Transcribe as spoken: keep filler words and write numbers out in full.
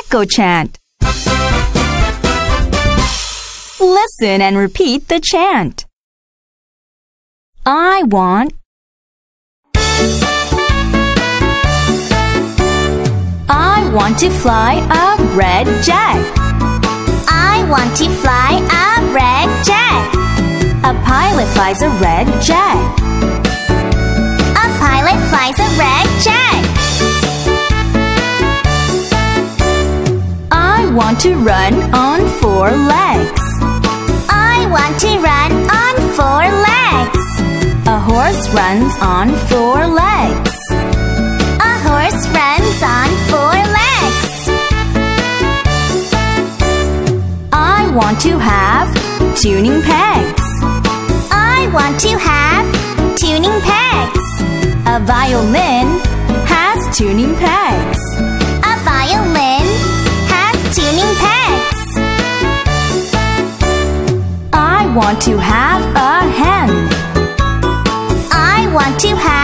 Echo Chant. Listen and repeat the chant. I want. I want to fly a red jet. I want to fly a red jet. A pilot flies a red jet. A pilot flies a red jet. I want to run on four legs. I want to run on four legs. A horse runs on four legs. A horse runs on four legs. I want to have tuning pegs. I want to have tuning pegs. A violin has tuning pegs. A violin has tuning pegs. I want to have a hen. I want to have